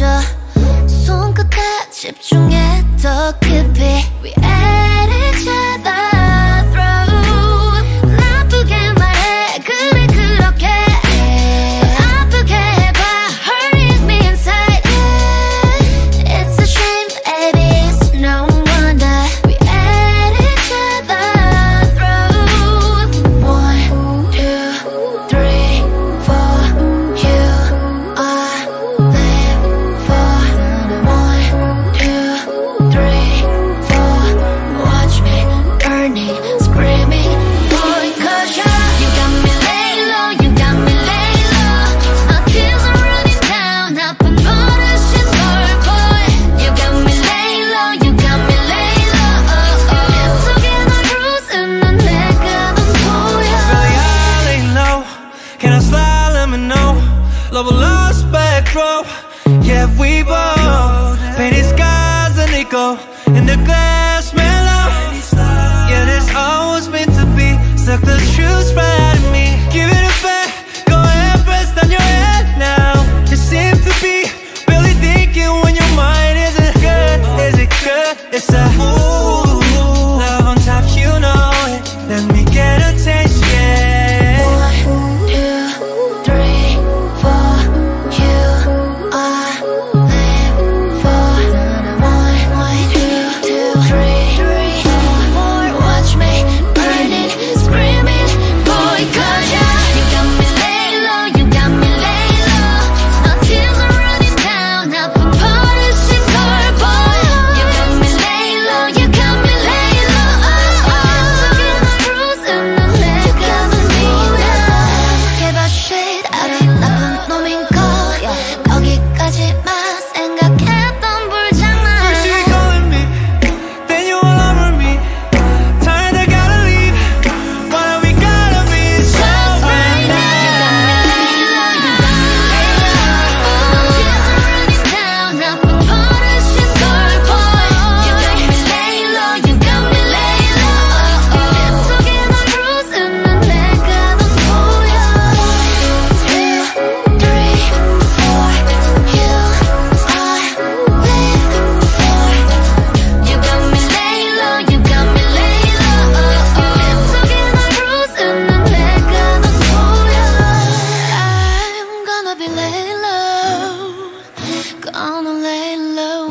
먼저 손끝에 집중해 더 깊이 We at each other throat 나쁘게 말해 그래 그렇게 아프게 해봐 Hurting me inside It's a shame baby it's no wonder We at each other throat 1, 2, 3, 4 You are in the glass mellow. Yeah, there's always meant to be. Suck the truth right out of me. Give it a back, go ahead, press down your head now. It seems to be really thinking when your mind isn't good. Is it good? It's a ooh, love on top, you know it. Let me get a taste, yeah. 1, 2, 3, 4 You are living for. Gonna lay low